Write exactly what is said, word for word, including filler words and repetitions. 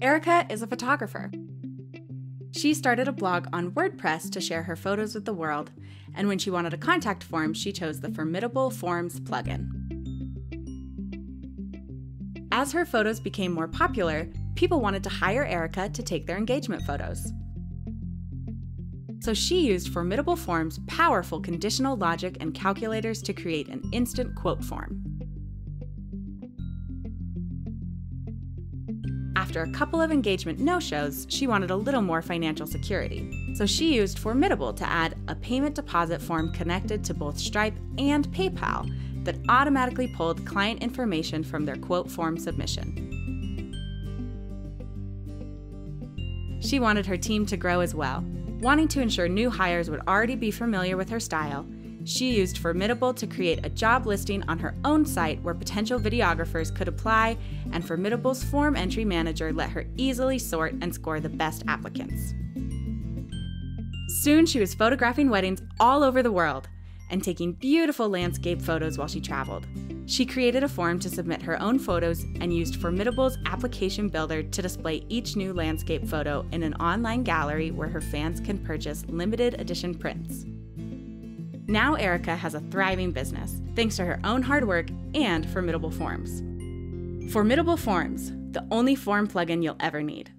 Erica is a photographer. She started a blog on WordPress to share her photos with the world, and when she wanted a contact form, she chose the Formidable Forms plugin. As her photos became more popular, people wanted to hire Erica to take their engagement photos. So she used Formidable Forms' powerful conditional logic and calculators to create an instant quote form. After a couple of engagement no-shows, she wanted a little more financial security. So she used Formidable to add a payment deposit form connected to both Stripe and PayPal that automatically pulled client information from their quote form submission. She wanted her team to grow as well. Wanting to ensure new hires would already be familiar with her style, she used Formidable to create a job listing on her own site where potential videographers could apply, and Formidable's form entry manager let her easily sort and score the best applicants. Soon she was photographing weddings all over the world and taking beautiful landscape photos while she traveled. She created a form to submit her own photos and used Formidable's application builder to display each new landscape photo in an online gallery where her fans can purchase limited edition prints. Now Erica has a thriving business, thanks to her own hard work and Formidable Forms. Formidable Forms, the only form plugin you'll ever need.